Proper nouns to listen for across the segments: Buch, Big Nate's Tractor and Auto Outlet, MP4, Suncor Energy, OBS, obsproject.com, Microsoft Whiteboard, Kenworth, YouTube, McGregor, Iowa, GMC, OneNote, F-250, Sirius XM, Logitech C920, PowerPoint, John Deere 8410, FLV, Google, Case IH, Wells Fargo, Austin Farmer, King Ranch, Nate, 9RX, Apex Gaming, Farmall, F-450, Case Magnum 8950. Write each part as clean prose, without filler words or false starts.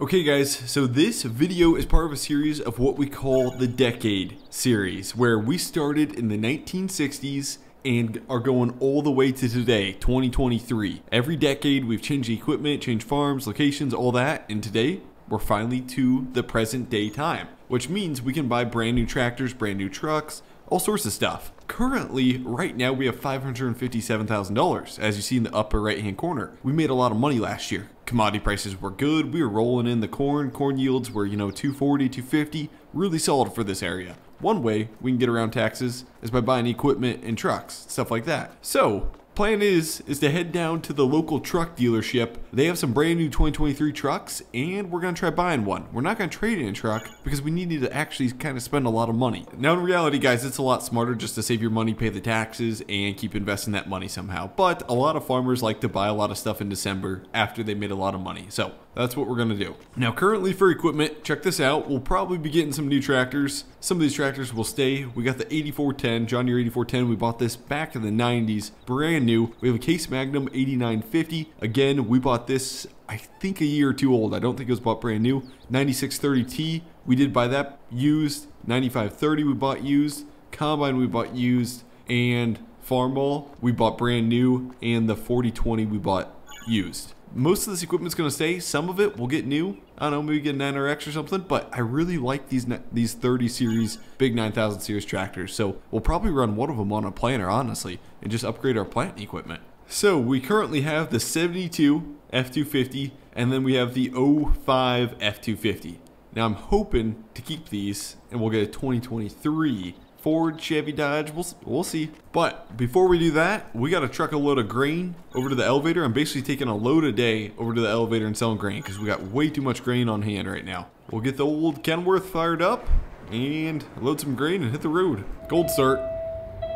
Okay guys, so this video is part of a series of what we call the Decade series, where we started in the 1960s and are going all the way to today, 2023. Every decade we've changed the equipment, changed farms, locations, all that, and today we're finally to the present day time, which means we can buy brand new tractors, brand new trucks, all sorts of stuff. Currently, right now, we have $557,000, as you see in the upper right-hand corner. We made a lot of money last year. Commodity prices were good. We were rolling in the corn. Corn yields were, you know, 240, 250, really solid for this area. One way we can get around taxes is by buying equipment and trucks, stuff like that. So, plan is to head down to the local truck dealership. They have some brand new 2023 trucks, and we're gonna try buying one. We're not gonna trade in a truck because we needed to actually kind of spend a lot of money. Now in reality, guys, it's a lot smarter just to save your money, pay the taxes, and keep investing that money somehow. But a lot of farmers like to buy a lot of stuff in December after they made a lot of money. So that's what we're gonna do. Now currently for equipment, check this out. We'll probably be getting some new tractors. Some of these tractors will stay. We got the 8410, John Deere 8410. We bought this back in the 90s, brand new. We have a Case Magnum 8950. Again, we bought this, I think, a year or two old. I don't think it was bought brand new. 9630T, we did buy that used. 9530, we bought used. Combine, we bought used. And Farmall, we bought brand new. And the 4020, we bought used. Most of this equipment's going to stay. Some of it will get new. I don't know, maybe get a 9RX or something, but I really like these 30 series, big 9000 series tractors. So we'll probably run one of them on a planter, honestly, and just upgrade our planting equipment. So we currently have the 72 F-250, and then we have the 05 F-250. Now I'm hoping to keep these, and we'll get a 2023 Ford, Chevy, Dodge, we'll see. But before we do that, we got to truck a load of grain over to the elevator. I'm basically taking a load a day over to the elevator and selling grain because we got way too much grain on hand right now. We'll get the old Kenworth fired up and load some grain and hit the road. Gold start.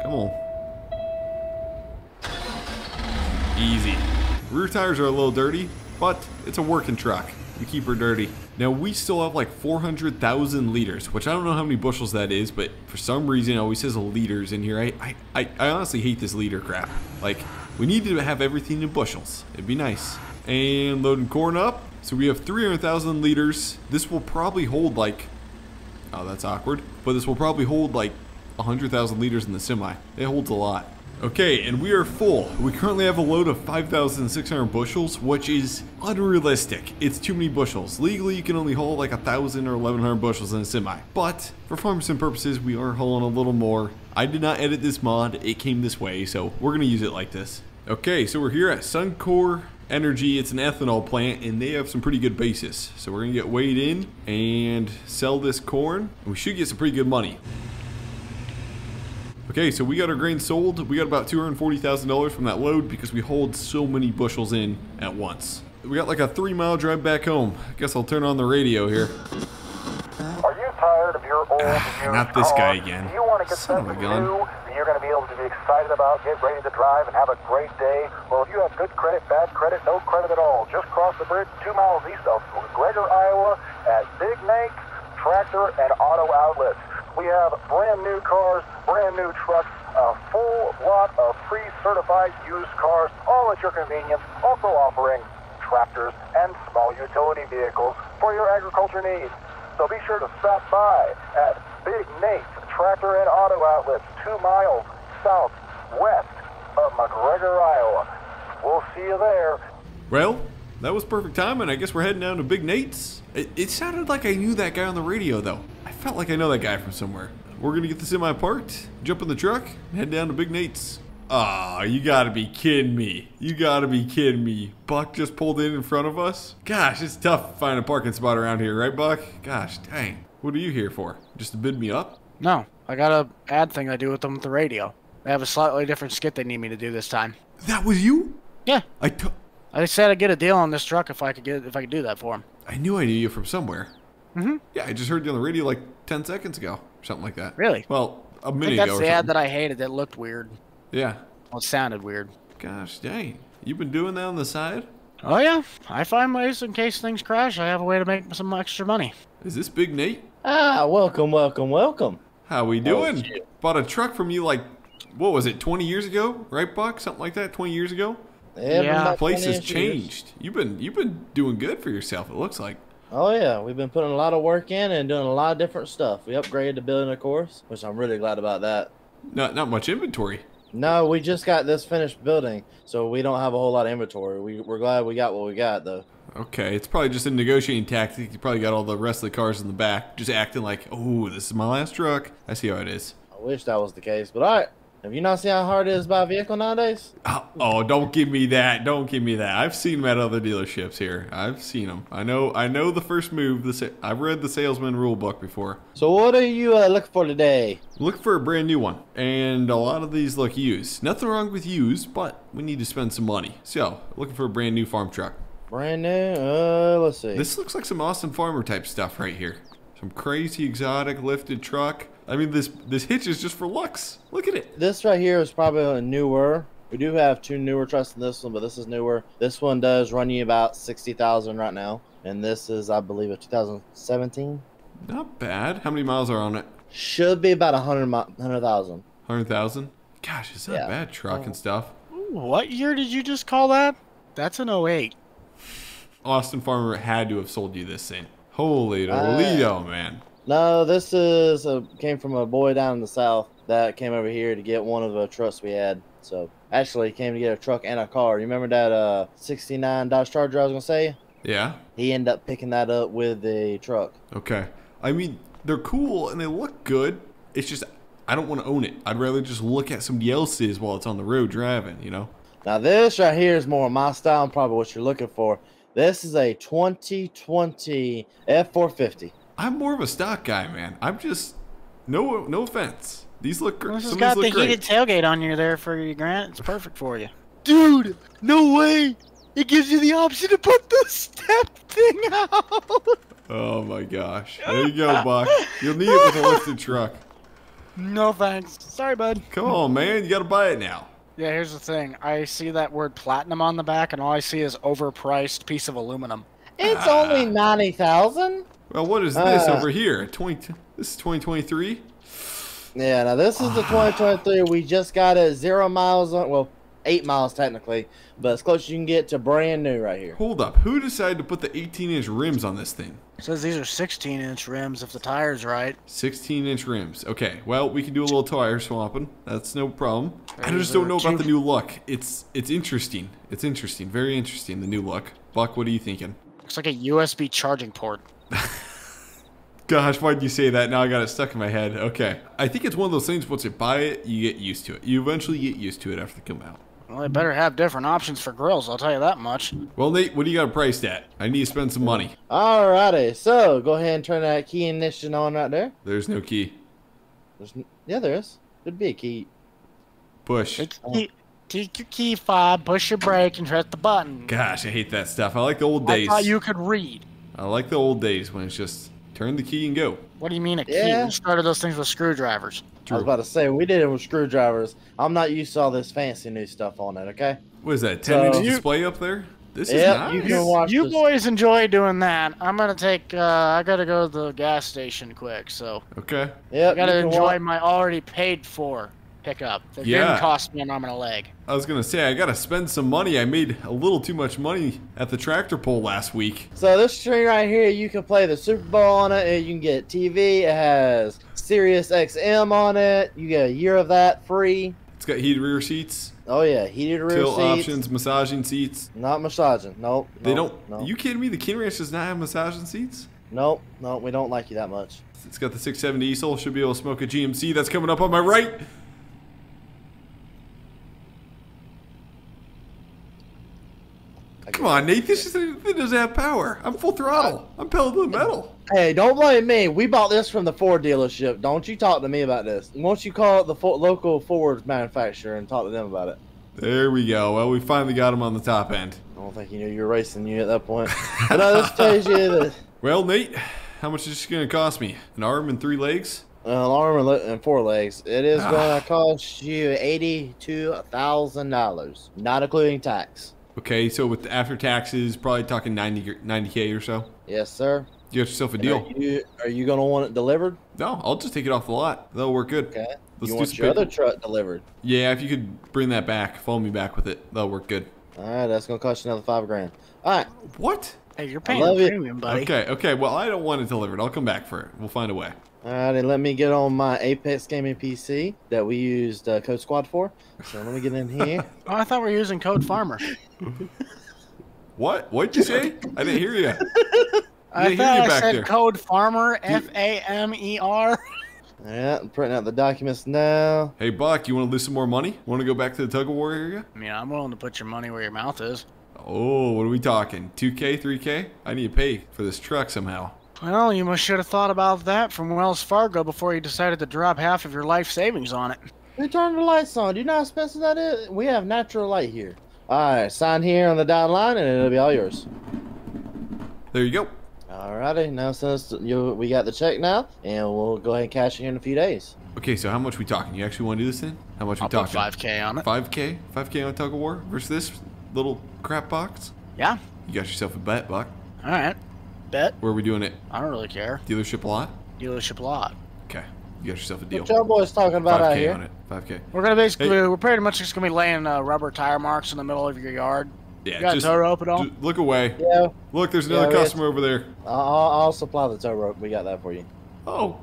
Come on. Easy. Rear tires are a little dirty, but it's a working truck. We keep her dirty. Now we still have like 400,000 liters, which I don't know how many bushels that is, but for some reason it always says liters in here. I honestly hate this liter crap. Like, we need to have everything in bushels. It'd be nice. And loading corn up. So we have 300,000 liters. This will probably hold like, oh, that's awkward. But this will probably hold like 100,000 liters in the semi. It holds a lot. Okay, and we are full. We currently have a load of 5,600 bushels, which is unrealistic. It's too many bushels. Legally, you can only haul like 1,000 or 1,100 bushels in a semi. But for farm sim purposes, we are hauling a little more. I did not edit this mod. It came this way, so we're gonna use it like this. Okay, so we're here at Suncor Energy. It's an ethanol plant, and they have some pretty good basis. So we're gonna get weighed in and sell this corn. We should get some pretty good money. Okay, so we got our grain sold. We got about $240,000 from that load because we hold so many bushels in at once. We got like a 3-mile drive back home. I guess I'll turn on the radio here. Are you tired of your old not this guy again. Do you want to get son of a gun. You're going to be able to be excited about, get ready to drive, and have a great day. Well, if you have good credit, bad credit, no credit at all, just cross the bridge 2 miles east of McGregor, Iowa, at Big Nate's Tractor and Auto Outlet. We have brand new cars, brand new trucks, a full lot of free certified used cars, all at your convenience, also offering tractors and small utility vehicles for your agriculture needs. So be sure to stop by at Big Nate's Tractor and Auto Outlets, 2 miles southwest of McGregor, Iowa. We'll see you there. Well, that was perfect timing. I guess we're heading down to Big Nate's. It sounded like I knew that guy on the radio, though. Felt like I know that guy from somewhere. We're gonna get the semi parked, jump in the truck, and head down to Big Nate's. Ah, you gotta be kidding me. You gotta be kidding me. Buck just pulled in front of us. Gosh, it's tough to find a parking spot around here, right, Buck? Gosh, dang. What are you here for? Just to bid me up? No, I got an ad thing I do with them with the radio. They have a slightly different skit they need me to do this time. That was you? Yeah. I said I'd get a deal on this truck if I could do that for him. I knew I knew you from somewhere. Mm-hmm. Yeah, I just heard you on the radio like 10 seconds ago, or something like that. Really? Well, a minute ago. That's the ad that I hated that looked weird. Yeah. Well, it sounded weird. Gosh, dang. You've been doing that on the side? Oh, yeah. I find ways in case things crash. I have a way to make some extra money. Is this Big Nate? Ah, welcome, welcome, welcome. How we doing? Oh, bought a truck from you like, what was it, 20 years ago? Right, Buck? Something like that, 20 years ago? Yeah. The place has changed. You've been doing good for yourself, it looks like. Oh yeah, we've been putting a lot of work in and doing a lot of different stuff. We upgraded the building, of course, which I'm really glad about that. Not much inventory. No, we just got this finished building, so we don't have a whole lot of inventory. We're glad we got what we got, though. Okay, it's probably just a negotiating tactic. You probably got all the rest of the cars in the back, just acting like, oh, this is my last truck. I see how it is. I wish that was the case, but all right. Have you not seen how hard it is to buy a vehicle nowadays? Oh, don't give me that. Don't give me that. I've seen them at other dealerships here. I've seen them. I know the first move. I've read the salesman rule book before. So what are you looking for today? Looking for a brand new one. And a lot of these look used. Nothing wrong with used, but we need to spend some money. So, looking for a brand new farm truck. Brand new? Let's see. This looks like some awesome farmer type stuff right here. Some crazy exotic lifted truck. I mean, this hitch is just for looks. Look at it. This right here is probably a newer. We do have two newer trucks in this one, but this is newer. This one does run you about $60,000 right now, and this is, I believe, a 2017. Not bad. How many miles are on it? Should be about 100,000. 100,000? Gosh, is that a bad truck and stuff? What year did you just call that? That's an 08. Austin Farmer had to have sold you this thing. Holy Toledo, man. No, this is came from a boy down in the south that came over here to get one of the trucks we had. So actually, he came to get a truck and a car. You remember that '69 Dodge Charger I was gonna say? Yeah. He ended up picking that up with the truck. Okay. I mean, they're cool and they look good. It's just I don't want to own it. I'd rather just look at somebody else's while it's on the road driving. You know. Now this right here is more my style and probably what you're looking for. This is a 2020 F-450. I'm more of a stock guy, man. I'm just no offense. These look great. This has got the heated tailgate on you there for you, Grant. It's perfect for you. Dude, no way! It gives you the option to put the step thing out. Oh my gosh! There you go, Buck. You'll need it with a lifted truck. No thanks. Sorry, bud. Come on, man. You gotta buy it now. Yeah, here's the thing. I see that word platinum on the back, and all I see is overpriced piece of aluminum. It's only 90,000. Well, what is this over here? This is 2023? Yeah, now this is the 2023. We just got it 0 miles on, well, 8 miles technically, but as close as you can get to brand new right here. Hold up. Who decided to put the 18-inch rims on this thing? It says these are 16-inch rims if the tire's right. 16-inch rims. Okay, well, we can do a little tire swapping. That's no problem. I just don't know about the new look. It's interesting. It's interesting. Very interesting, the new look. Buck, what are you thinking? Looks like a USB charging port. Gosh, why'd you say that? Now I got it stuck in my head. Okay. I think it's one of those things, once you buy it, you get used to it. You eventually get used to it after they come out. Well, they better have different options for grills, I'll tell you that much. Well, Nate, what do you got priced at? I need to spend some money. Alrighty, so go ahead and turn that key ignition on right there. There's no key. Yeah, there is. There'd be a key. Push. Take your key fob, push your brake, and press the button. Gosh, I hate that stuff. I like the old days. I thought you could read. I like the old days when it's just turn the key and go. What do you mean a key? Yeah. We started those things with screwdrivers. True. I was about to say, we did it with screwdrivers. I'm not used to all this fancy new stuff on it, okay? What is that, 10-inch display up there? This is nice. You can watch you boys enjoy doing that. I'm going to take, I got to go to the gas station quick, so. Okay. Yep, I got to enjoy my already paid for pickup. It didn't cost me an arm and a leg. I was gonna say I gotta spend some money. I made a little too much money at the tractor pull last week. So this screen right here, you can play the Super Bowl on it. You can get TV. It has Sirius XM on it. You get a year of that free. It's got heated rear seats. Oh yeah, heated rear seats. Tilt options, massaging seats. Not massaging. Nope. They don't. Nope. Are you kidding me? The King Ranch does not have massaging seats. Nope. No, we don't like you that much. It's got the 670 diesel. Should be able to smoke a GMC. That's coming up on my right. Come on, Nate, this doesn't have power. I'm full throttle. I'm pedal to the metal. Hey, don't blame me. We bought this from the Ford dealership. Don't you talk to me about this. Won't you call the local Ford manufacturer and talk to them about it? There we go. Well, we finally got him on the top end. I don't think you knew you were racing you at that point. But no, this tells you that... Well, Nate, how much is this going to cost me? An arm and 3 legs? An arm and 4 legs. It is going to cost you $82,000, not including tax. Okay, so with the after taxes, probably talking 90K or so? Yes, sir. You got yourself a deal. Are you going to want it delivered? No, I'll just take it off the lot. That'll work good. Okay. You want your other truck delivered? Yeah, if you could bring that back, follow me back with it. That'll work good. All right, that's going to cost you another $5 grand. All right. What? Hey, you're paying a premium, buddy. Okay, okay. Well, I don't want it delivered. I'll come back for it. We'll find a way. All right, and let me get on my Apex Gaming PC that we used Code Squad for. So let me get in here. Oh, I thought we were using Code Farmer. What? What'd you say? I didn't hear you. I thought I said Code Farmer, F-A-M-E-R. Yeah, I'm printing out the documents now. Hey, Buck, you want to lose some more money? Want to go back to the tug-of-war area? I mean, I'm willing to put your money where your mouth is. Oh, what are we talking? 2K, 3K? I need to pay for this truck somehow. Well, you should have thought about that from Wells Fargo before you decided to drop half of your life savings on it. Who turned the lights on? Do you know how expensive that is? We have natural light here. All right, sign here on the dotted line, and it'll be all yours. There you go. All righty. Now since we got the check now, and we'll go ahead and cash it in a few days. Okay, so how much we talking? You actually want to do this thing? How much we talking? I'll put 5K on it. 5K? 5K on tug of war versus this little crap box? Yeah. You got yourself a bet, Buck. All right. Bet. Where are we doing it? I don't really care. Dealership lot? Dealership lot. Okay. You got yourself a deal. What y'all boys talking about out here? 5K on it. 5K. We're gonna basically, we're pretty much just gonna be laying rubber tire marks in the middle of your yard. Yeah. You got a tow rope at all? Look away. Yeah. Look, there's another customer over there. I'll supply the tow rope. We got that for you. Oh,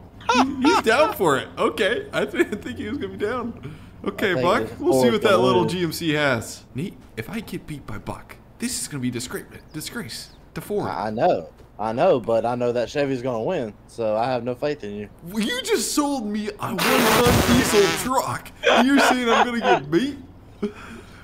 he's down for it. Okay. I think he was gonna be down. Okay, Buck. We'll see what that little GMC has. Neat. If I get beat by Buck, this is gonna be disgrace to Ford. I know. I know, but I know that Chevy's gonna win, so I have no faith in you. Well, you just sold me a one-ton diesel truck. You're saying I'm gonna get beat?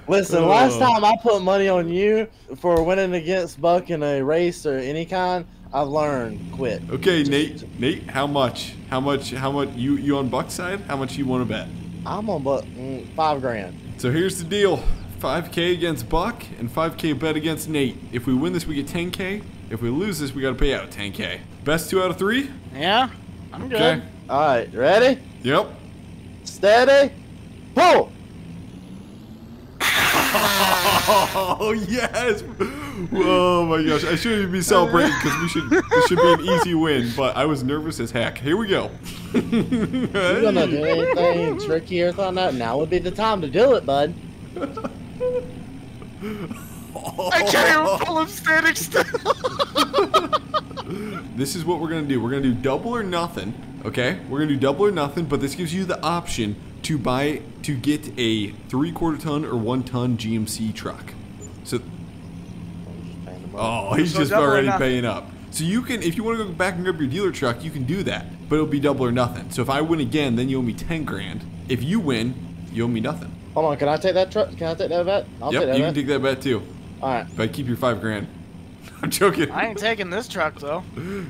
Listen, last time I put money on you for winning against Buck in a race or any kind, I've learned quit. Okay, Nate, how much? How much? You on Buck's side? How much you want to bet? I'm on Buck, $5 grand. So here's the deal: 5K against Buck and 5K bet against Nate. If we win this, we get 10K. If we lose this, we gotta pay out 10K. Best 2 out of 3? Yeah, I'm good. Okay. All right, ready? Yep. Steady. Pull. Oh yes! Oh my gosh! I shouldn't even be celebrating because this should be an easy win. But I was nervous as heck. Here we go. You gonna do anything trickier than that? Now would be the time to do it, bud. I can't even pull him standing still. This is what we're gonna do. We're gonna do double or nothing. Okay, we're gonna do double or nothing. But this gives you the option to buy, to get a 3/4 ton or 1 ton GMC truck. So, oh, he's just already paying up. So you can, if you want to go back and grab your dealer truck, you can do that. But it'll be double or nothing. So if I win again, then you owe me 10 grand. If you win, you owe me nothing. Hold on, can I take that truck? Can I take that bet? Yep, you can take that bet too. All right. But keep your 5 grand. I'm joking. I ain't taking this truck though.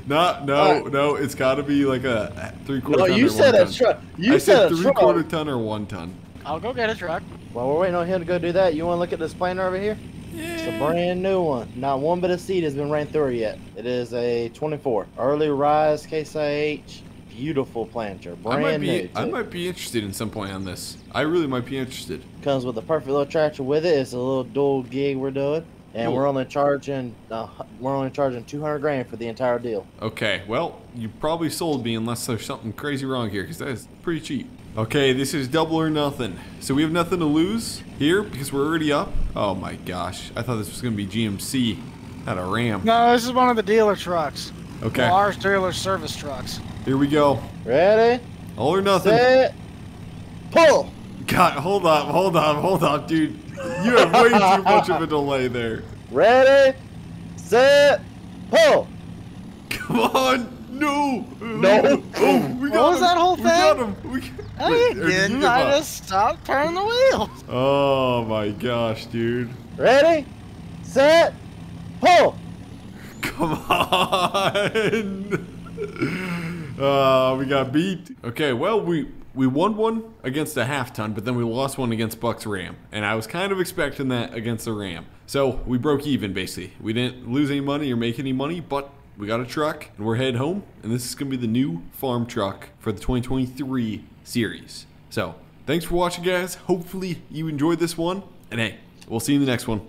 No, it's got to be like a 3/4 ton. No, you said a truck. You said 3/4 ton or 1 ton. I'll go get a truck. Well, we're waiting on him to go do that. You want to look at this planer over here? Yeah. It's a brand new one. Not one bit of seed has been ran through yet. It is a 24 early rise Case IH. Beautiful planter, brand new. I might be interested in some point on this. I really might be interested. Comes with a perfect little tractor with it. It's a little dual gig we're doing. And we're only charging 200 grand for the entire deal. Okay, well, you probably sold me unless there's something crazy wrong here, because that is pretty cheap. Okay, this is double or nothing. So we have nothing to lose here because we're already up. Oh my gosh, I thought this was gonna be GMC, not a Ram. No, this is one of the dealer trucks. Okay. Well, ours dealer service trucks. Here we go. Ready? All or nothing. Set, pull. God, hold on, dude. You have way too much of a delay there. Ready, set, pull. Come on, no. Oh, we got him. What was that whole thing? We got him. I just stopped turning the wheel. Oh my gosh, dude. Ready, set, pull. Come on. We got beat. Okay, well we won one against a half ton, but then we lost one against Buck's Ram. And I was kind of expecting that against the Ram. So we broke even, basically. We didn't lose any money or make any money, but we got a truck and we're headed home. And this is gonna be the new farm truck for the 2023 series. So thanks for watching, guys. Hopefully you enjoyed this one. And hey, we'll see you in the next one.